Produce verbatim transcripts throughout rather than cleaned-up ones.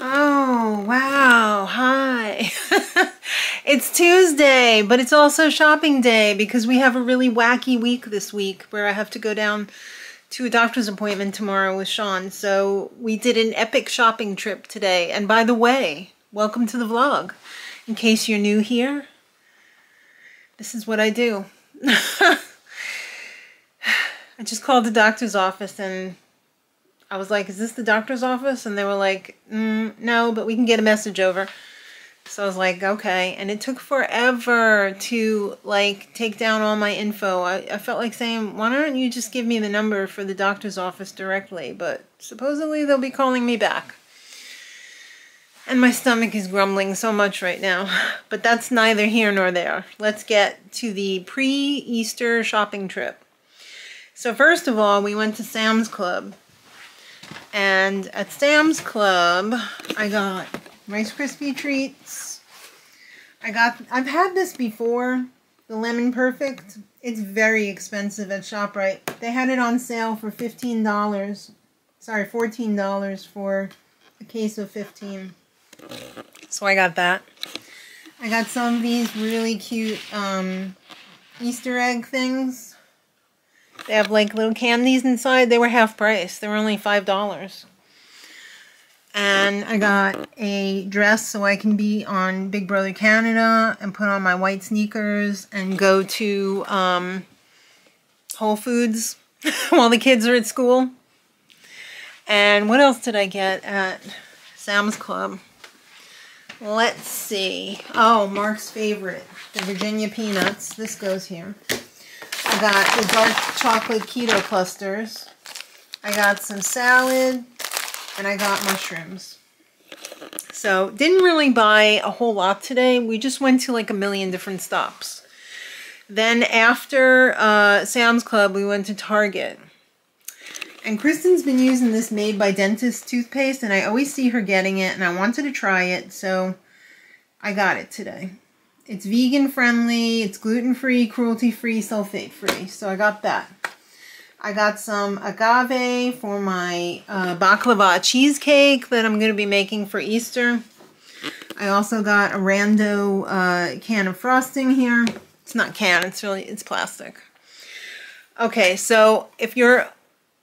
Oh, wow. Hi. It's Tuesday, but it's also shopping day because we have a really wacky week this week where I have to go down to a doctor's appointment tomorrow with Sean. So we did an epic shopping trip today. And by the way, welcome to the vlog. In case you're new here, this is what I do. I just called the doctor's office and I was like, is this the doctor's office? And they were like, mm, no, but we can get a message over. So I was like, okay. And it took forever to like take down all my info. I, I felt like saying, why don't you just give me the number for the doctor's office directly? But supposedly they'll be calling me back. And my stomach is grumbling so much right now. But that's neither here nor there. Let's get to the pre-Easter shopping trip. So first of all, we went to Sam's Club. And at Sam's Club, I got Rice Krispie treats. I got, I've had this before, the Lemon Perfect. It's very expensive at ShopRite. They had it on sale for fifteen dollars, sorry, fourteen dollars for a case of fifteen. So I got that. I got some of these really cute um, Easter egg things. They have like little candies inside. They were half price. They were only five dollars. And I got a dress so I can be on Big Brother Canada and put on my white sneakers and go to um, Whole Foods while the kids are at school. And what else did I get at Sam's Club? Let's see. Oh, Mark's favorite, the Virginia peanuts. This goes here. I got the dark chocolate keto clusters. I got some salad and I got mushrooms. So didn't really buy a whole lot today. We just went to like a million different stops. Then after uh, Sam's Club, we went to Target. And Kristen's been using this Made by Dentist toothpaste and I always see her getting it and I wanted to try it. So I got it today. It's vegan friendly, it's gluten free, cruelty free, sulfate free. So I got that. I got some agave for my uh, baklava cheesecake that I'm going to be making for Easter. I also got a rando uh, can of frosting here. It's not can, it's really, it's plastic. Okay, so if you're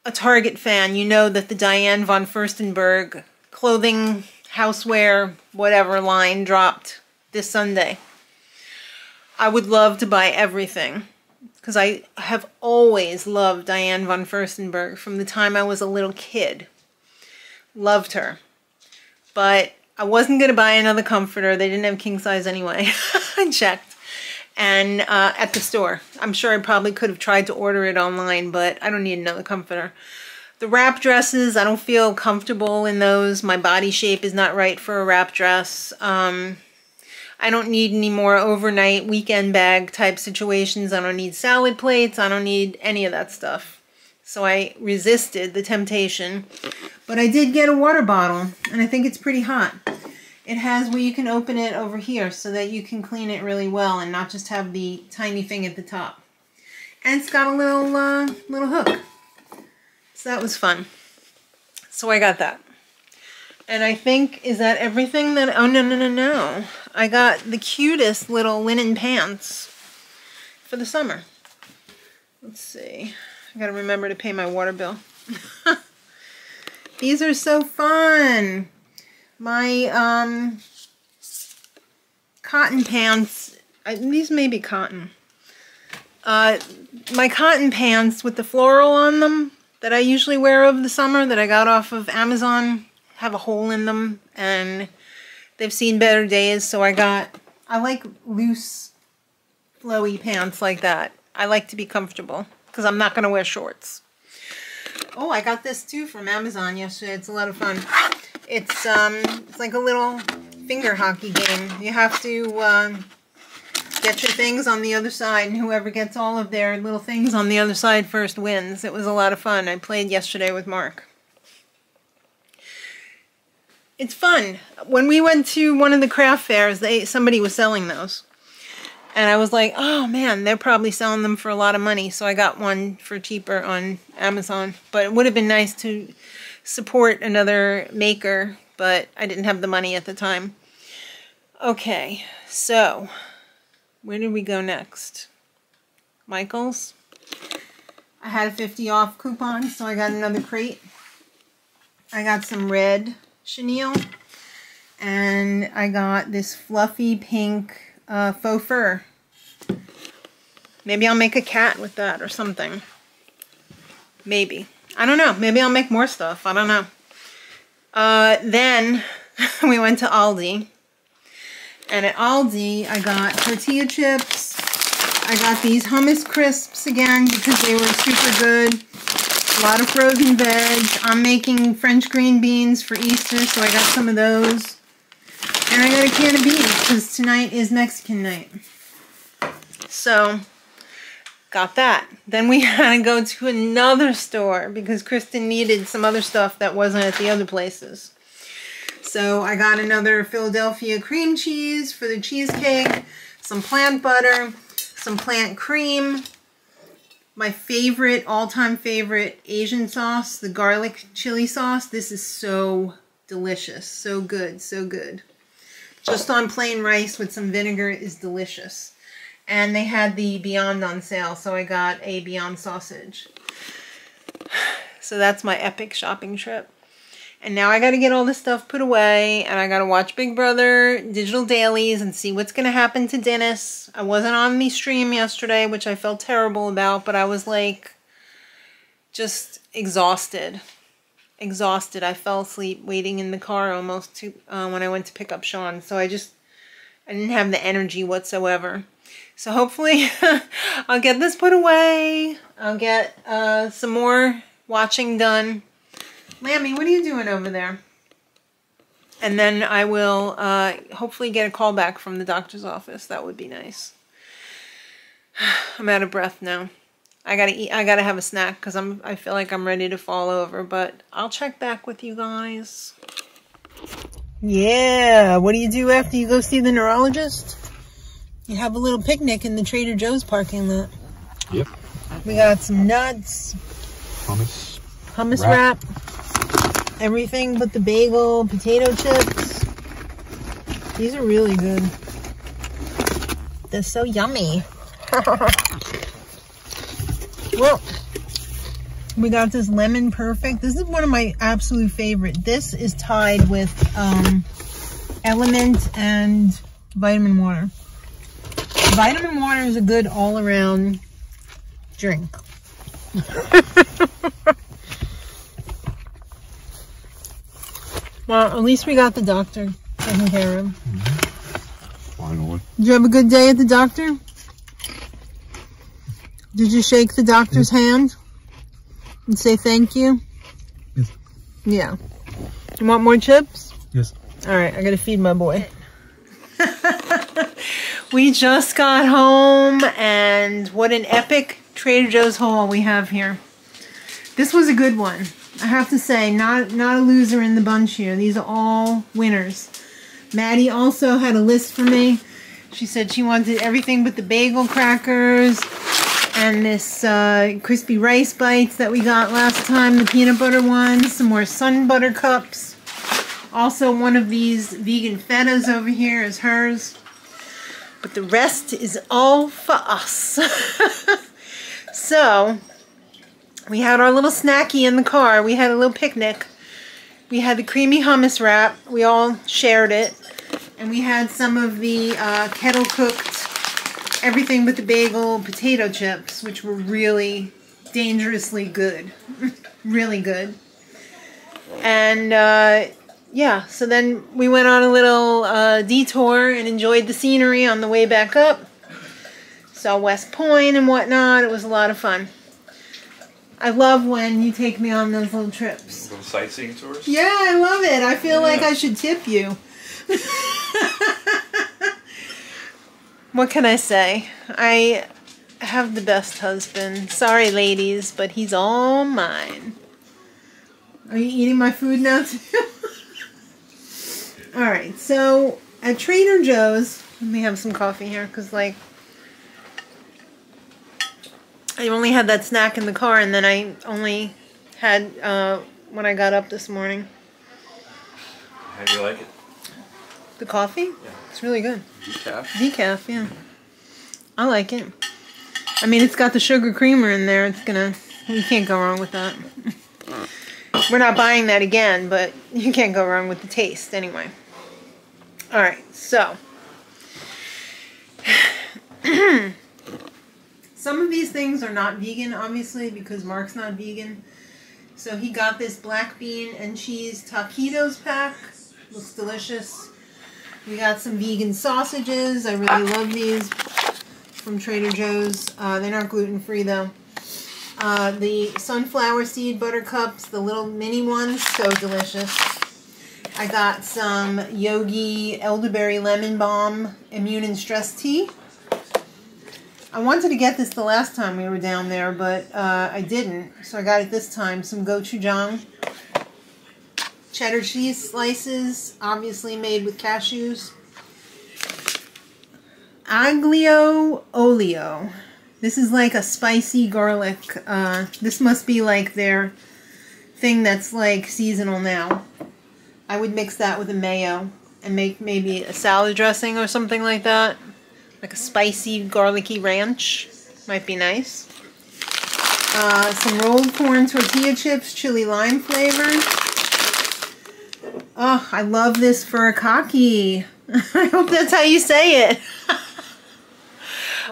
a Target fan, you know that the Diane Von Furstenberg clothing, houseware, whatever line dropped this Sunday. I would love to buy everything because I have always loved Diane Von Furstenberg from the time I was a little kid. Loved her. But I wasn't going to buy another comforter. They didn't have king size anyway. I checked. And uh, at the store. I'm sure I probably could have tried to order it online, but I don't need another comforter. The wrap dresses, I don't feel comfortable in those. My body shape is not right for a wrap dress. Um... I don't need any more overnight weekend bag type situations. I don't need salad plates. I don't need any of that stuff. So I resisted the temptation. But I did get a water bottle, and I think it's pretty hot. It has where you can open it over here so that you can clean it really well and not just have the tiny thing at the top. And it's got a little, uh, little hook. So that was fun. So I got that. And I think, is that everything that, oh no, no, no, no. I got the cutest little linen pants for the summer. Let's see. I gotta remember to pay my water bill. These are so fun. My um, cotton pants, I, these may be cotton. Uh, my cotton pants with the floral on them that I usually wear over the summer that I got off of Amazon have a hole in them and they've seen better days, so I got, I like loose flowy pants like that. I like to be comfortable because I'm not going to wear shorts. Oh, I got this too from Amazon yesterday. It's a lot of fun. It's um it's like a little finger hockey game. You have to um, get your things on the other side and whoever gets all of their little things on the other side first wins. It was a lot of fun. I played yesterday with Mark. It's fun. When we went to one of the craft fairs, they somebody was selling those. And I was like, oh man, they're probably selling them for a lot of money. So I got one for cheaper on Amazon. But it would have been nice to support another maker. but I didn't have the money at the time. Okay, so where did we go next? Michaels. I had a fifty off coupon, so I got another crate. I got some red chenille, and I got this fluffy pink uh, faux fur. Maybe I'll make a cat with that or something. Maybe. I don't know. Maybe I'll make more stuff. I don't know. Uh, then we went to Aldi. And at Aldi, I got tortilla chips. I got these hummus crisps again because they were super good. A lot of frozen veg. I'm making French green beans for Easter, so I got some of those. And I got a can of beans because tonight is Mexican night. So, got that. Then we had to go to another store because Kristen needed some other stuff that wasn't at the other places. So I got another Philadelphia cream cheese for the cheesecake, some plant butter, some plant cream, my favorite, all-time favorite Asian sauce, the garlic chili sauce. This is so delicious. So good, so good. Just on plain rice with some vinegar is delicious. And they had the Beyond on sale, so I got a Beyond sausage. So that's my epic shopping trip. And now I gotta get all this stuff put away, and I gotta watch Big Brother Digital Dailies and see what's gonna happen to Dennis. I wasn't on the stream yesterday, which I felt terrible about, but I was like, just exhausted. Exhausted. I fell asleep waiting in the car almost to, uh, when I went to pick up Sean, so I just, I didn't have the energy whatsoever. So hopefully I'll get this put away. I'll get uh, some more watching done. Lammy, what are you doing over there? And then I will uh, hopefully get a call back from the doctor's office. That would be nice. I'm out of breath now. I gotta eat. I gotta have a snack because I'm. I feel like I'm ready to fall over. But I'll check back with you guys. Yeah. What do you do after you go see the neurologist? You have a little picnic in the Trader Joe's parking lot. Yep. We got some nuts. Hummus. Hummus wrap. wrap. Everything but the bagel. Potato chips. These are really good. They're so yummy. Well, we got this Lemon Perfect. This is one of my absolute favorite. This is tied with um, Element and Vitamin Water. Vitamin Water is a good all-around drink. Well, at least we got the doctor taken care of. Mm-hmm. Finally. Did you have a good day at the doctor? Did you shake the doctor's mm-hmm. hand and say thank you? Yes. Yeah. You want more chips? Yes. All right, I gotta feed my boy. We just got home, and what an epic Trader Joe's haul we have here. This was a good one. I have to say, not, not a loser in the bunch here. These are all winners. Maddie also had a list for me. She said she wanted everything but the bagel crackers and this uh, crispy rice bites that we got last time, the peanut butter ones, some more sun butter cups. Also, one of these vegan fettas over here is hers. But the rest is all for us. So, we had our little snacky in the car. We had a little picnic. We had the creamy hummus wrap. We all shared it. And we had some of the uh, kettle cooked everything but the bagel potato chips, which were really dangerously good. Really good. And, uh... yeah, so then we went on a little uh, detour and enjoyed the scenery on the way back up. Saw West Point and whatnot. It was a lot of fun. I love when you take me on those little trips. Little sightseeing tours? Yeah, I love it. I feel yeah. like I should tip you. What can I say? I have the best husband. Sorry, ladies, but he's all mine. Are you eating my food now, too? Alright, so at Trader Joe's, let me have some coffee here, because, like, I only had that snack in the car, and then I only had, uh, when I got up this morning. How do you like it? The coffee? Yeah. It's really good. Decaf? Decaf, yeah. I like it. I mean, it's got the sugar creamer in there. It's gonna... You can't go wrong with that. We're not buying that again, but you can't go wrong with the taste anyway. Alright, so... Some of these things are not vegan, obviously, because Mark's not vegan. So he got this black bean and cheese taquitos pack. Looks delicious. We got some vegan sausages. I really love these from Trader Joe's. Uh, they're not gluten-free, though. Uh, the sunflower seed butter cups, the little mini ones, so delicious. I got some Yogi Elderberry Lemon Balm Immune and Stress Tea. I wanted to get this the last time we were down there, but uh, I didn't, so I got it this time. Some gochujang. Cheddar cheese slices, obviously made with cashews. Aglio olio. This is like a spicy garlic. Uh, this must be like their thing that's like seasonal now. I would mix that with a mayo and make maybe a salad dressing or something like that. Like a spicy garlicky ranch. Might be nice. Uh, some rolled corn tortilla chips, chili lime flavor. Oh, I love this furikake. I hope that's how you say it.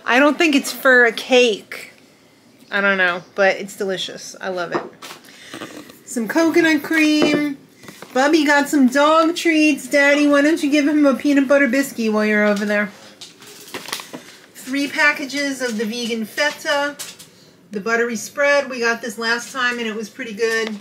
I don't think it's furikake. I don't know, but it's delicious. I love it. Some coconut cream. Bubby got some dog treats. Daddy, why don't you give him a peanut butter biscuit while you're over there? Three packages of the vegan feta. The buttery spread. We got this last time and it was pretty good.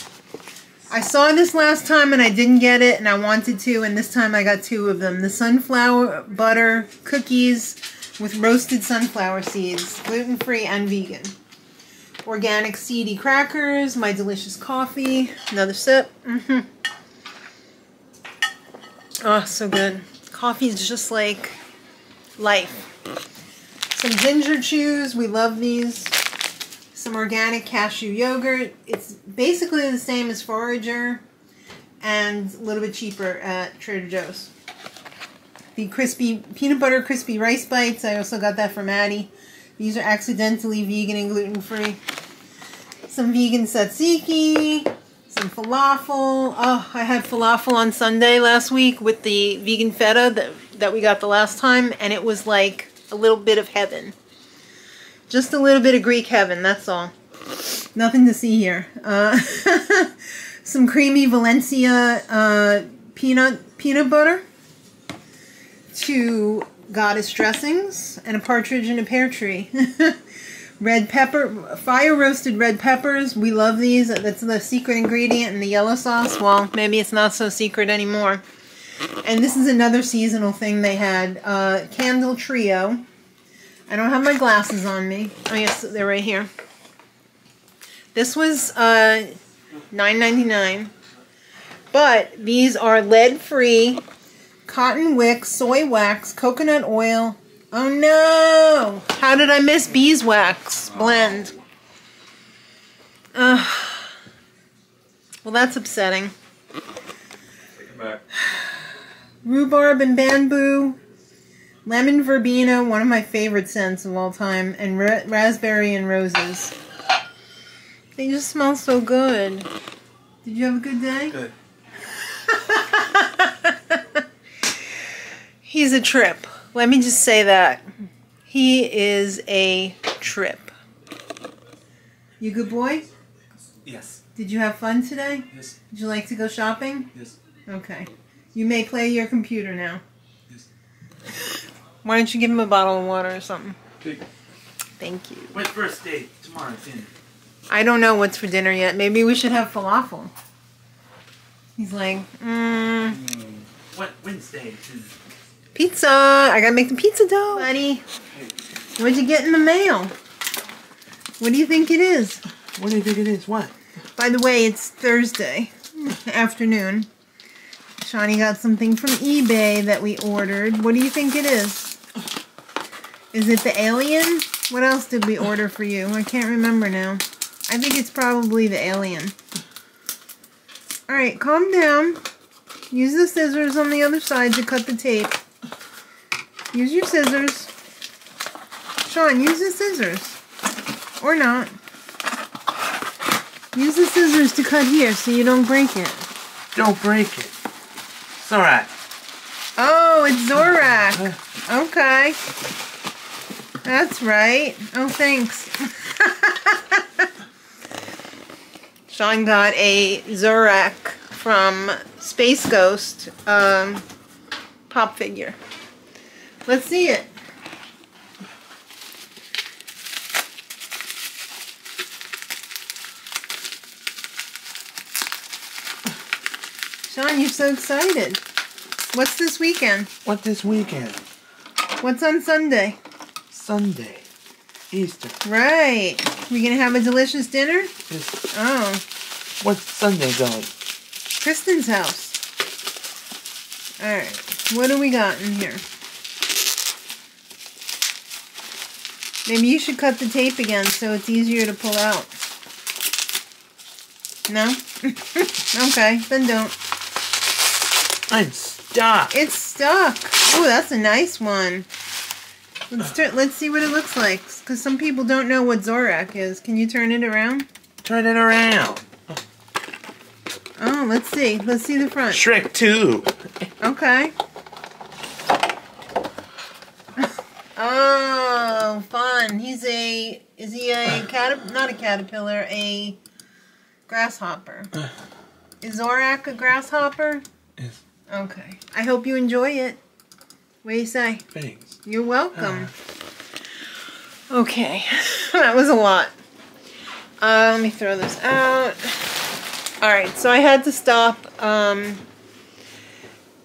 I saw this last time and I didn't get it, and I wanted to, and this time I got two of them. The sunflower butter cookies with roasted sunflower seeds, gluten-free and vegan. Organic seedy crackers, my delicious coffee. Another sip. Mm-hmm. Oh, so good. Coffee is just like life. Some ginger chews, we love these. Some organic cashew yogurt. It's basically the same as Forager and a little bit cheaper at Trader Joe's. The crispy peanut butter crispy rice bites. I also got that from Addie. These are accidentally vegan and gluten-free. Some vegan tzatziki. Some falafel. Oh, I had falafel on Sunday last week with the vegan feta that, that we got the last time, and it was like a little bit of heaven. Just a little bit of Greek heaven, that's all. Nothing to see here. Uh, some creamy Valencia uh, peanut, peanut butter. Two goddess dressings. And a partridge in a pear tree. Red pepper, fire roasted red peppers. We love these. That's the secret ingredient in the yellow sauce. Well, maybe it's not so secret anymore. And this is another seasonal thing they had. Uh, Candle Trio. I don't have my glasses on me. Oh yes, they're right here. This was uh, nine ninety-nine, but these are lead-free, cotton wick, soy wax, coconut oil. Oh no! How did I miss beeswax blend? Uh, well, that's upsetting. Take it back. Rhubarb and bamboo. Lemon verbena, one of my favorite scents of all time, and ra raspberry and roses. They just smell so good. Did you have a good day? Good. He's a trip. Let me just say that. He is a trip. You good boy? Yes. Did you have fun today? Yes. Would you like to go shopping? Yes. Okay. You may play your computer now. Yes. Why don't you give him a bottle of water or something? Okay. Thank you. What's first date tomorrow at dinner? I don't know what's for dinner yet. Maybe we should have falafel. He's like, mmm. Mm. What Wednesday? Pizza. I gotta make the pizza dough, buddy. Hey. What'd you get in the mail? What do you think it is? What do you think it is? What? By the way, it's Thursday afternoon. Shani got something from eBay that we ordered. What do you think it is? Is it the alien? What else did we order for you? I can't remember now. I think it's probably the alien. Alright, calm down. Use the scissors on the other side to cut the tape. Use your scissors. Sean, use the scissors. Or not. Use the scissors to cut here so you don't break it. Don't break it. It's alright. Oh, it's Zorak. Okay. That's right. Oh, thanks. Sean got a Zorak from Space Ghost um, pop figure. Let's see it. Sean, you're so excited. What's this weekend? What this weekend? What's on Sunday? Sunday. Easter. Right. We gonna have a delicious dinner? Yes. Oh. What's Sunday going? Kristen's house. Alright. What do we got in here? Maybe you should cut the tape again so it's easier to pull out. No? Okay, then don't. I'm stuck. It's stuck. Oh, that's a nice one. Let's turn. Let's see what it looks like, because some people don't know what Zorak is. Can you turn it around? Turn it around. Oh, let's see. Let's see the front. Shrek two. Okay. Oh, fun. He's a. Is he a caterp? Not a caterpillar. A grasshopper. Is Zorak a grasshopper? Yes. Okay. I hope you enjoy it. What do you say? Thanks. You're welcome. Uh. Okay. That was a lot. Uh, let me throw this out. Alright, so I had to stop. Um,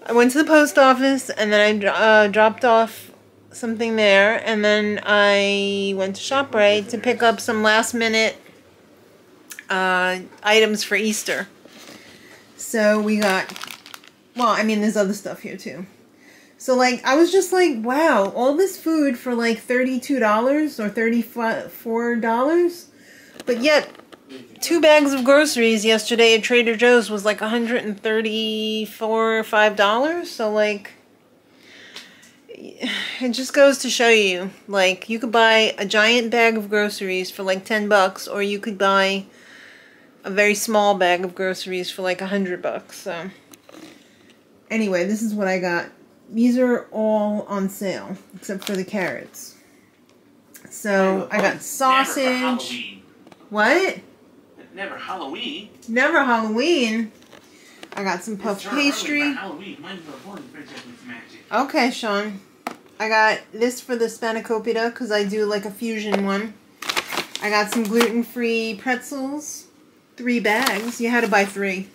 I went to the post office, and then I uh, dropped off something there, and then I went to ShopRite to pick up some last-minute uh, items for Easter. So we got... Well, I mean, there's other stuff here, too. So, like, I was just like, wow, all this food for, like, thirty-two dollars or thirty-four dollars? But yet, two bags of groceries yesterday at Trader Joe's was, like, one hundred thirty-four dollars or five dollars. So, like, it just goes to show you. Like, you could buy a giant bag of groceries for, like, ten bucks, or you could buy a very small bag of groceries for, like, one hundred bucks, so... Anyway, this is what I got. These are all on sale, except for the carrots. So, I got sausage. Never Halloween. What? Never Halloween. Never Halloween? I got some puff pastry. Okay, Sean. I got this for the spanakopita, because I do like a fusion one. I got some gluten-free pretzels. Three bags. You had to buy three.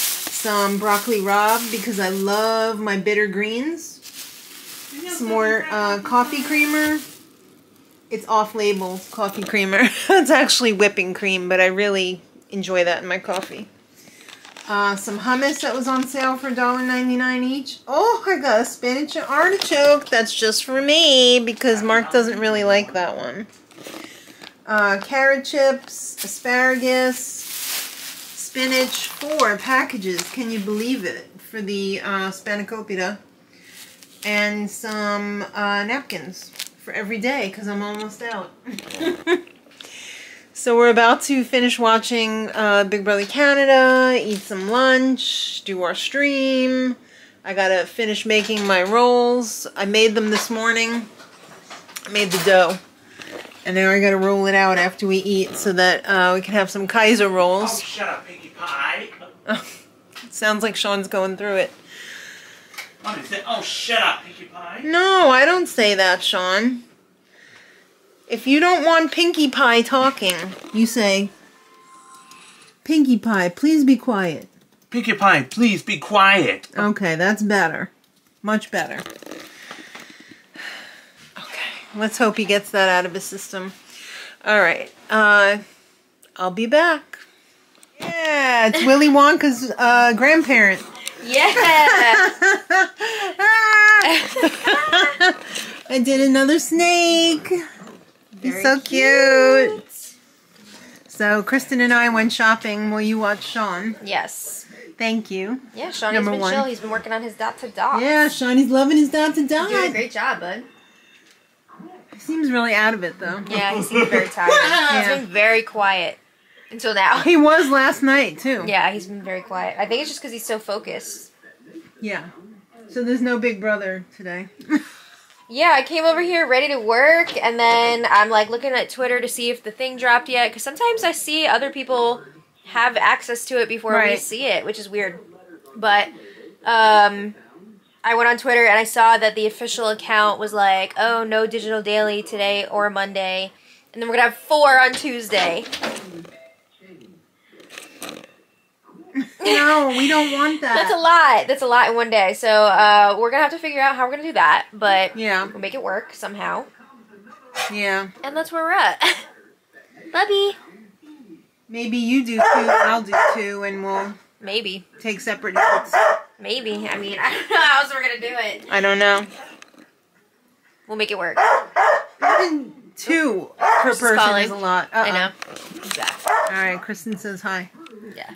Some broccoli rabe because I love my bitter greens. Some more uh, coffee creamer. It's off-label coffee creamer. It's actually whipping cream, but I really enjoy that in my coffee. Uh, some hummus that was on sale for one ninety-nine each. Oh, I got a spinach and artichoke. That's just for me because Mark doesn't really like that one. Uh, carrot chips, asparagus. Spinach, four packages, can you believe it, for the uh, spanakopita, and some uh, napkins for every day, because I'm almost out. So we're about to finish watching uh, Big Brother Canada, eat some lunch, do our stream. I gotta finish making my rolls. I made them this morning. I made the dough. And now I gotta roll it out after we eat so that uh, we can have some Kaiser rolls. Oh, shut up, Pinkie Pie. Sounds like Sean's going through it. Mommy said, oh, shut up, Pinkie Pie. No, I don't say that, Sean. If you don't want Pinkie Pie talking, you say, Pinkie Pie, please be quiet. Pinkie Pie, please be quiet. Okay, that's better. Much better. Let's hope he gets that out of his system. All right. Uh, I'll be back. Yeah, it's Willy Wonka's uh, grandparent. Yeah. I did another snake. Very He's so cute. cute. So Kristen and I went shopping while you watched Sean. Yes. Thank you. Yeah, Shawnee's been one. chill. He's been working on his dot to dot. Yeah, Shawnee's loving his dot to dot. You're doing a great job, bud. He seems really out of it, though. Yeah, he seems very tired. Yeah. He's been very quiet until now. He was last night, too. Yeah, he's been very quiet. I think it's just because he's so focused. Yeah. So there's no Big Brother today. Yeah, I came over here ready to work, and then I'm like looking at Twitter to see if the thing dropped yet, because sometimes I see other people have access to it before right. we see it, which is weird. But um, I went on Twitter and I saw that the official account was like, oh, no digital daily today or Monday, and then we're gonna have four on Tuesday. No, we don't want that. That's a lot. That's a lot in one day. So uh, we're going to have to figure out how we're going to do that. But yeah. We'll make it work somehow. Yeah. And that's where we're at. Bubby. Maybe you do two, I'll do two, and we'll maybe take separate notes. Maybe. I mean, I don't know how else we're going to do it. I don't know. We'll make it work. Even two per She's person calling. is a lot. Uh-uh. I know. Exactly. All right, Kristen says hi. Yeah.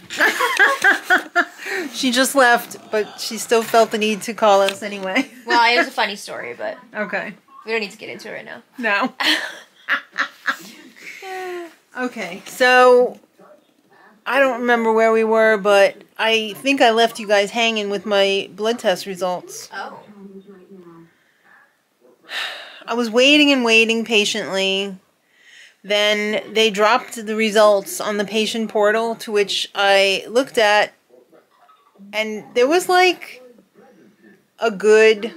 She just left, but she still felt the need to call us anyway. Well, it was a funny story, but okay. We don't need to get into it right now. No. Okay, so I don't remember where we were, but I think I left you guys hanging with my blood test results. Oh. I was waiting and waiting patiently. Then they dropped the results on the patient portal, to which I looked at, and there was like a good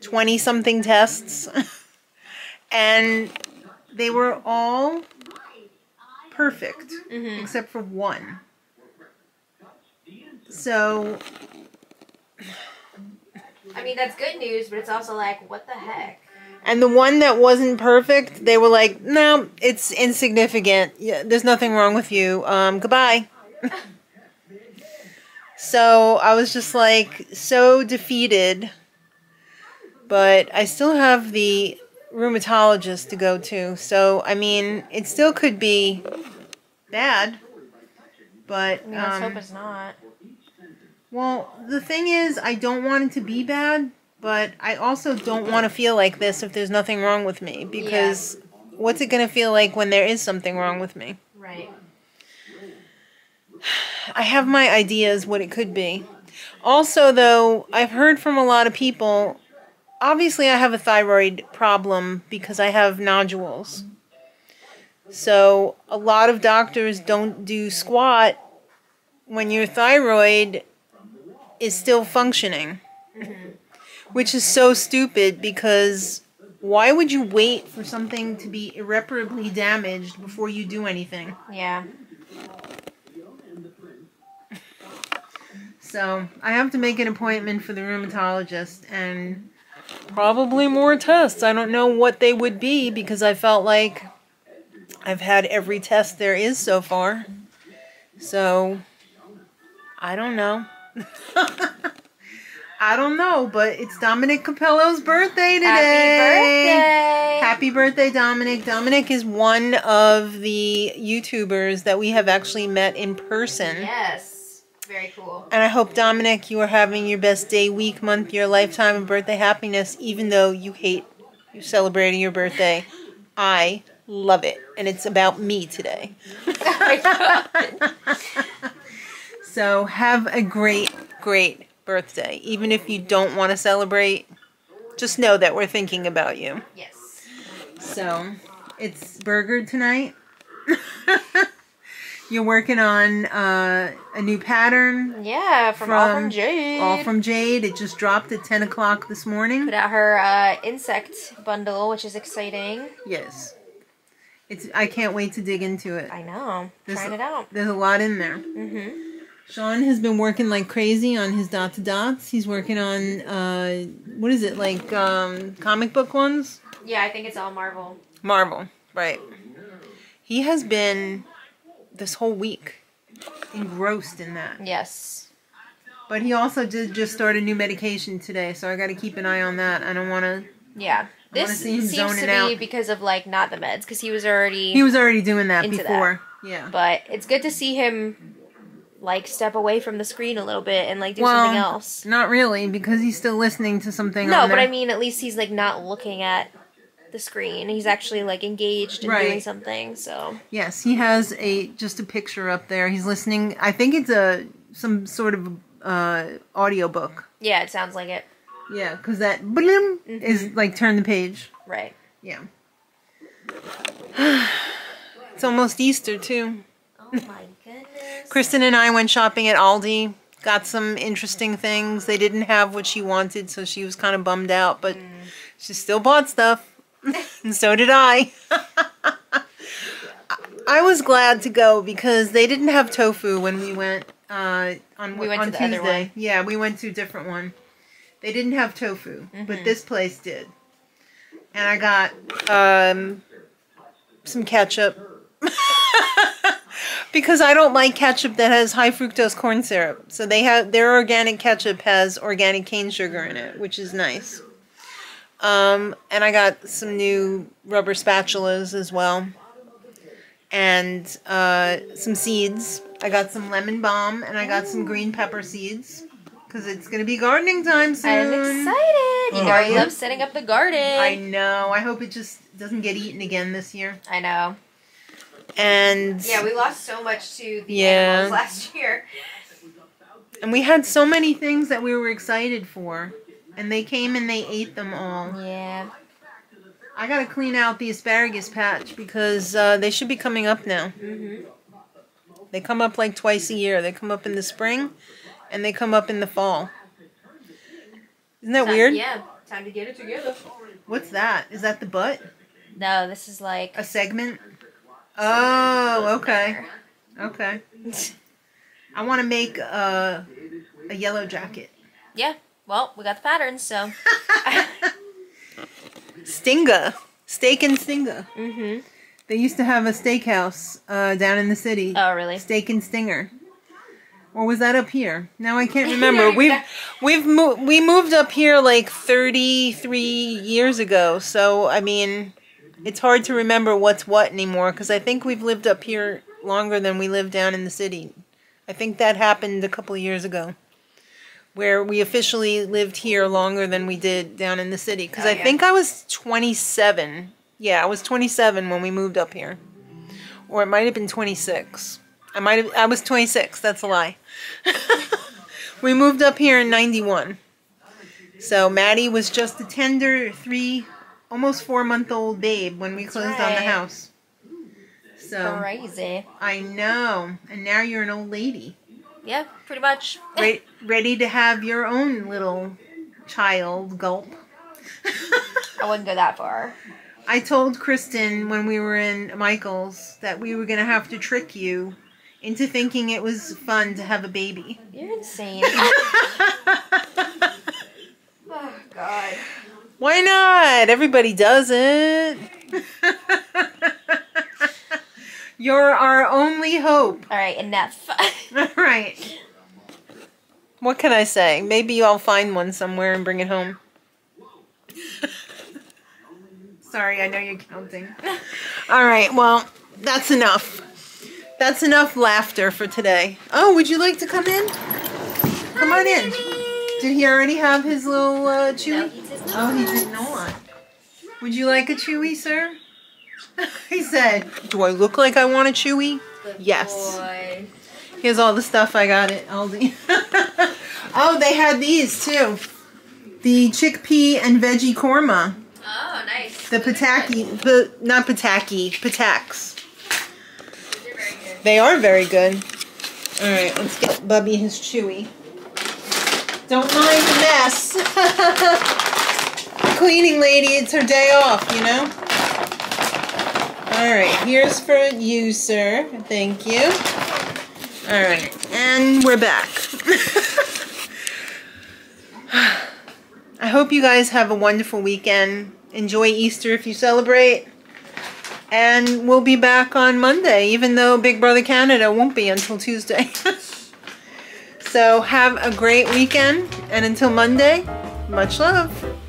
twenty-something tests, and they were all perfect, mm-hmm. except for one. So, I mean, that's good news, but it's also like, what the heck? And the one that wasn't perfect, they were like, no, it's insignificant. Yeah, there's nothing wrong with you. Um, goodbye. So I was just like so defeated. But I still have the rheumatologist to go to. So, I mean, it still could be bad. But I mean, let's um, hope it's not. Well, the thing is, I don't want it to be bad. But I also don't want to feel like this if there's nothing wrong with me. Because yeah. what's it going to feel like when there is something wrong with me? Right. I have my ideas what it could be. Also, though, I've heard from a lot of people. Obviously, I have a thyroid problem because I have nodules. So a lot of doctors don't do squat when your thyroid is still functioning. Mm-hmm. Which is so stupid, because why would you wait for something to be irreparably damaged before you do anything? Yeah. So, I have to make an appointment for the rheumatologist and probably more tests. I don't know what they would be, because I felt like I've had every test there is so far. So, I don't know. I don't know, but it's Dominic Capello's birthday today. Happy birthday. Happy birthday, Dominic. Dominic is one of the YouTubers that we have actually met in person. Yes. Very cool. And I hope, Dominic, you are having your best day, week, month, year, lifetime, and birthday happiness, even though you hate you celebrating your birthday. I love it. And it's about me today. Oh my God. So have a great, great day. Birthday, even if you don't want to celebrate, just know that we're thinking about you. Yes. So, it's burger tonight. You're working on uh, a new pattern. Yeah, from, from All From Jade. All From Jade. It just dropped at ten o'clock this morning. Put out her uh, insect bundle, which is exciting. Yes. It's. I can't wait to dig into it. I know. There's, trying it out. There's a lot in there. Mm-hmm. Sean has been working like crazy on his dot to dots. He's working on, uh, what is it, like um, comic book ones? Yeah, I think it's all Marvel. Marvel, right. He has been, this whole week, engrossed in that. Yes. But he also did just start a new medication today, so I got to keep an eye on that. I don't want to... Yeah. I this see him seems to be out. because of, like, not the meds, because he was already... He was already doing that before. That. Yeah. But it's good to see him... like step away from the screen a little bit and like do well, something else. Not really, because he's still listening to something. No, on but there. I mean, at least he's like not looking at the screen. He's actually like engaged and right. doing something. So yes, he has a just a picture up there. He's listening. I think it's a some sort of uh, audio book. Yeah, it sounds like it. Yeah, because that blim mm-hmm. is like turn the page. Right. Yeah. It's almost Easter too. Oh my goodness. Kristen and I went shopping at Aldi, got some interesting things. They didn't have what she wanted, so she was kind of bummed out, but mm. she still bought stuff, and so did I. I was glad to go because they didn't have tofu when we went uh, on, we went on to the Tuesday. Other one. Yeah, we went to a different one. They didn't have tofu, mm-hmm. but this place did. And I got um, some ketchup. Because I don't like ketchup that has high fructose corn syrup. So they have their organic ketchup has organic cane sugar in it, which is nice. Um, and I got some new rubber spatulas as well. And uh, some seeds. I got some lemon balm and I got some green pepper seeds. Because it's going to be gardening time soon. I'm excited. You know, I love setting up the garden. I know. I hope it just doesn't get eaten again this year. I know. And yeah, we lost so much to the yeah. animals last year. And we had so many things that we were excited for. And they came and they ate them all. Yeah. I got to clean out the asparagus patch because uh, they should be coming up now. Mm-hmm. They come up like twice a year. They come up in the spring and they come up in the fall. Isn't that time, weird? Yeah. Time to get it together. What's that? Is that the butt? No, this is like... a segment? Oh, okay. Okay. I want to make a, a yellow jacket. Yeah. Well, we got the patterns, so. Stinga. Steak and Stinga. Mm-hmm. They used to have a steakhouse uh, down in the city. Oh, really? Steak and Stinger. Or was that up here? Now I can't remember. We've we've mo we moved up here like thirty-three years ago, so I mean... it's hard to remember what's what anymore because I think we've lived up here longer than we lived down in the city. I think that happened a couple years ago where we officially lived here longer than we did down in the city because oh, I yeah. think I was twenty-seven. Yeah, I was twenty-seven when we moved up here. Or it might have been twenty-six. I might have, I was twenty-six. That's a lie. We moved up here in ninety-one. So Maddie was just a tender three... almost four-month-old babe when we closed right. on the house. So crazy. I know. And now you're an old lady. Yeah, pretty much. Re ready to have your own little child gulp. I wouldn't go that far. I told Kristen when we were in Michaels that we were going to have to trick you into thinking it was fun to have a baby. You're insane. Oh, God. Why not? Everybody does it. You're our only hope. All right, enough. All right. What can I say? Maybe I'll find one somewhere and bring it home. Sorry, I know you're counting. All right, well, that's enough. That's enough laughter for today. Oh, would you like to come in? Come Hi, on in. Baby. Did he already have his little uh, chewy? No. Oh, he did not. Would you like a chewy, sir? He said, do I look like I want a chewy? Good yes. Boy. Here's all the stuff I got at Aldi. Oh, they had these, too. The chickpea and veggie korma. Oh, nice. The pataki, the, not pataki, pataks. They're very good. They are very good. All right, let's get Bubby his chewy. Don't mind the mess. Cleaning lady, it's her day off, you know? All right, here's for you, sir. Thank you. All right, and we're back. I hope you guys have a wonderful weekend. Enjoy Easter if you celebrate. And we'll be back on Monday, even though Big Brother Canada won't be until Tuesday. So have a great weekend, and until Monday, much love.